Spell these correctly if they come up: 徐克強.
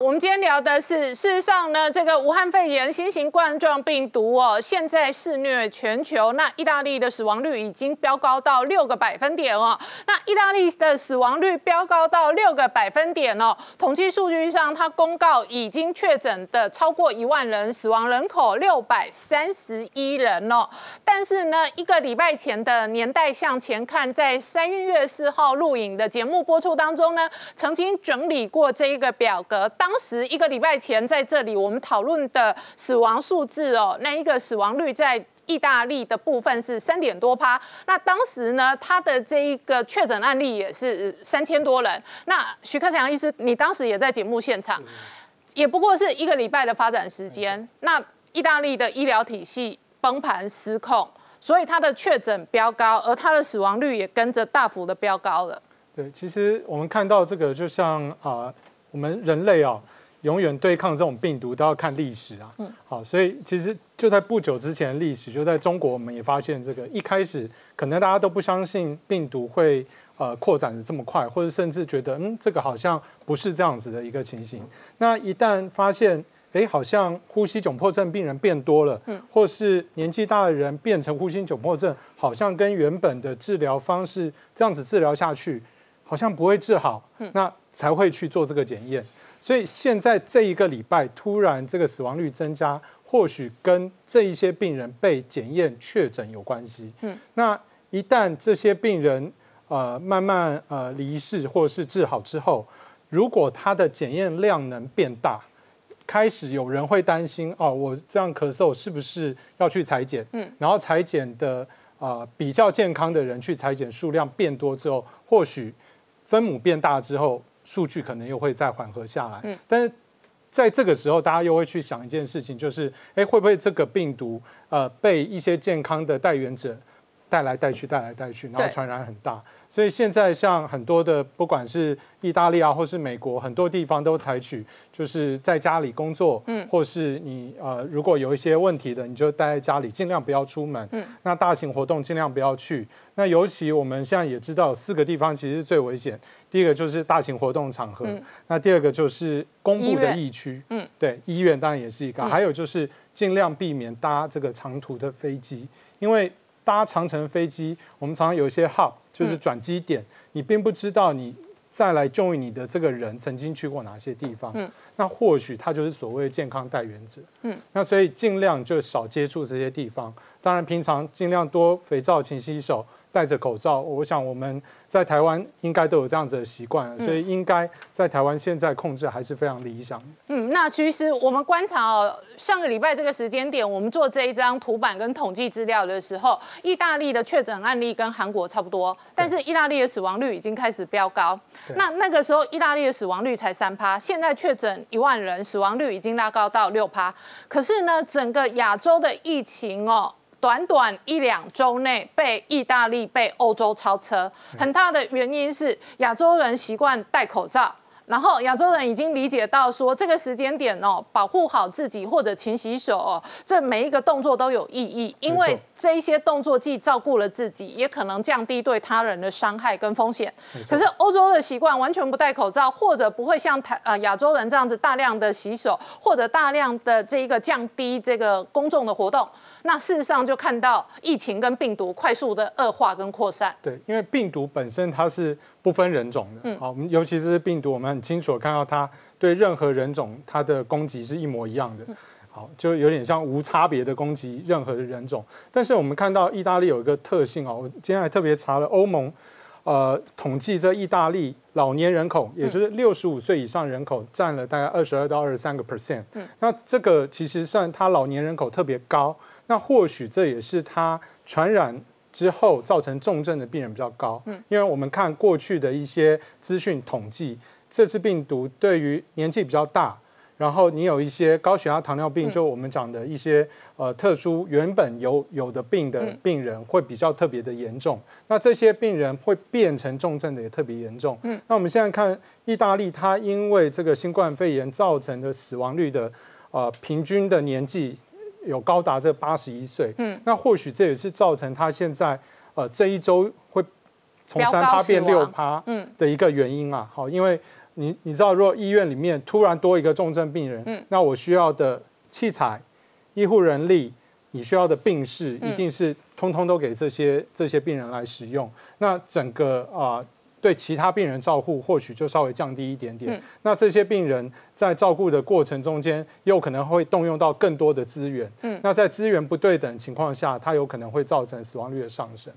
我们今天聊的是，事实上呢，这个武汉肺炎新型冠状病毒哦，现在肆虐全球。那意大利的死亡率已经飙高到6个百分点哦。那意大利的死亡率飙高到6个百分点哦。统计数据上，它公告已经确诊的超过1万人，死亡人口631人哦。但是呢，一个礼拜前的年代向前看，在3月4号录影的节目播出当中呢，曾经整理过这一个表格。当时一个礼拜前，在这里我们讨论的死亡数字哦，那一个死亡率在意大利的部分是3%多。那当时呢，它的这一个确诊案例也是3000多人。那徐克强医师，你当时也在节目现场，也不过是一个礼拜的发展时间。那意大利的医疗体系崩盘失控，所以它的确诊飙高，而它的死亡率也跟着大幅的飙高了。对，其实我们看到这个，就像我们人类啊，永远对抗这种病毒都要看历史啊。好，所以其实就在不久之前的历史，就在中国，我们也发现这个一开始可能大家都不相信病毒会扩展的这么快，或者甚至觉得这个好像不是这样子的一个情形。那一旦发现好像呼吸窘迫症病人变多了，或是年纪大的人变成呼吸窘迫症，好像跟原本的治疗方式这样子治疗下去，好像不会治好，那才会去做这个检验。所以现在这一个礼拜突然这个死亡率增加，或许跟这一些病人被检验确诊有关系。那一旦这些病人慢慢离世或是治好之后，如果他的检验量能变大，开始有人会担心哦，我这样咳嗽是不是要去采检？然后采检的比较健康的人去采检数量变多之后，或许分母变大之后，数据可能又会再缓和下来。但是在这个时候，大家又会去想一件事情，就是会不会这个病毒被一些健康的带源者带来带去，然后传染很大。所以现在像很多的，不管是意大利啊，或是美国，很多地方都采取就是在家里工作，或是你如果有一些问题的，你就待在家里，尽量不要出门。那大型活动尽量不要去。那尤其我们现在也知道，4个地方其实是最危险。第一个就是大型活动场合，那第二个就是公布的疫区，对，医院当然也是一个，还有就是尽量避免搭这个长途的飞机，因为搭长程飞机，我们常常有一些 hub 就是转机点，你并不知道你再来救你的这个人曾经去过哪些地方，那或许他就是所谓健康带源者，那所以尽量就少接触这些地方。当然，平常尽量多肥皂、勤洗手、戴着口罩。我想我们在台湾应该都有这样子的习惯，所以应该在台湾现在控制还是非常理想的。那其实我们观察哦，上个礼拜这个时间点，我们做这一张图板跟统计资料的时候，意大利的确诊案例跟韩国差不多，但是意大利的死亡率已经开始飙高。那个时候意大利的死亡率才3%，现在确诊1万人，死亡率已经拉高到6%。可是呢，整个亚洲的疫情哦，短短1-2周内被意大利、被欧洲超车，很大的原因是亚洲人习惯戴口罩，然后亚洲人已经理解到说这个时间点哦，保护好自己或者勤洗手哦，这每一个动作都有意义，因为这一些动作既照顾了自己，也可能降低对他人的伤害跟风险。可是欧洲的习惯完全不戴口罩，或者不会像亚洲人这样子大量的洗手，或者大量的这个降低这个公众的活动。那事实上就看到疫情跟病毒快速的恶化跟扩散。对，因为病毒本身它是不分人种的，好，尤其是病毒，我们很清楚看到它对任何人种它的攻击是一模一样的，好，就有点像无差别的攻击任何的人种。但是我们看到意大利有一个特性哦，我今天还特别查了欧盟统计这意大利老年人口，也就是65岁以上人口占了大概22到23%。那这个其实算它老年人口特别高。那或许这也是它传染之后造成重症的病人比较高，因为我们看过去的一些资讯统计，这次病毒对于年纪比较大，然后你有一些高血压、糖尿病，就我们讲的一些特殊原本有的病的病人会比较特别的严重，那这些病人会变成重症的也特别严重。那我们现在看意大利，它因为这个新冠肺炎造成的死亡率的平均的年纪有高达这81岁，那或许这也是造成它现在这一周会从3%变6%的一个原因啊。好，因为你知道，如果医院里面突然多一个重症病人，那我需要的器材、医护人力，你需要的病室，一定是通通都给这些病人来使用。那整个对其他病人照护或许就稍微降低一点点。那这些病人在照顾的过程中间，有可能会动用到更多的资源。那在资源不对等情况下，它有可能会造成死亡率的上升。